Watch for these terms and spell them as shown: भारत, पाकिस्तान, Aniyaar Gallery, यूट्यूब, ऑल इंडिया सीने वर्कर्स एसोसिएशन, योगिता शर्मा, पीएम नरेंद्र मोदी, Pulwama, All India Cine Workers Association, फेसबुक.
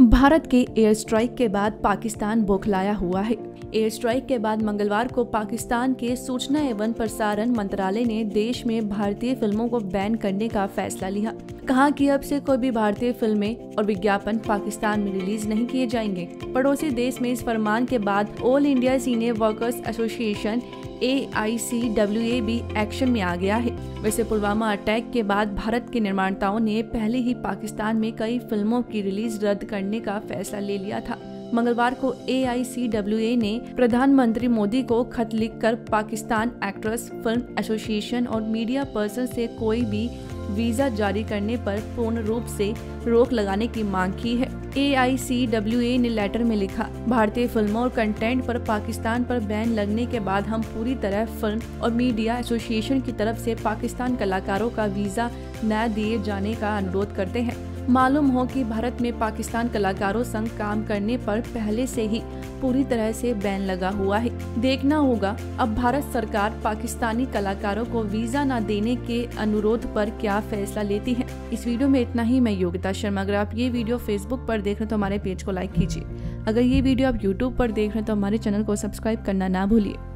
भारत के air strike के बाद पाकिस्तान बौखलाया हुआ है। एयर स्ट्राइक के बाद मंगलवार को पाकिस्तान के सूचना एवं प्रसारण मंत्रालय ने देश में भारतीय फिल्मों को बैन करने का फैसला लिया। कहा कि अब से कोई भी भारतीय फिल्में और विज्ञापन पाकिस्तान में रिलीज नहीं किए जाएंगे। पड़ोसी देश में इस फरमान के बाद ऑल इंडिया सीने वर्कर्स एसोसिएशन AICWA एक्शन में आ गया है। वैसे पुलवामा अटैक के बाद भारत के निर्माताओं ने पहले ही पाकिस्तान में कई फिल्मों की रिलीज रद्द करने का फैसला ले लिया था। मंगलवार को AICWA ने प्रधानमंत्री मोदी को खत लिखकर पाकिस्तान एक्टर्स, फिल्म एसोसिएशन और मीडिया पर्सन से कोई भी वीजा जारी करने पर पूर्ण रूप से रोक लगाने की मांग की है। AICWA ने लेटर में लिखा, भारतीय फिल्मों और कंटेंट पर पाकिस्तान पर बैन लगने के बाद हम पूरी तरह फिल्म और मीडिया एसोसिएशन की तरफ से पाकिस्तान कलाकारों का वीजा न दिए जाने का अनुरोध करते हैं। मालूम हो कि भारत में पाकिस्तान कलाकारों संग काम करने पर पहले से ही पूरी तरह से बैन लगा हुआ है। देखना होगा अब भारत सरकार पाकिस्तानी कलाकारों को वीजा न देने के अनुरोध पर क्या फैसला लेती है। इस वीडियो में इतना ही। मैं योगिता शर्मा। अगर आप ये वीडियो फेसबुक पर देख रहे हो तो हमारे पेज को लाइक कीजिए। अगर ये वीडियो आप यूट्यूब पर देख रहे हो तो हमारे चैनल को सब्सक्राइब करना ना भूलिए।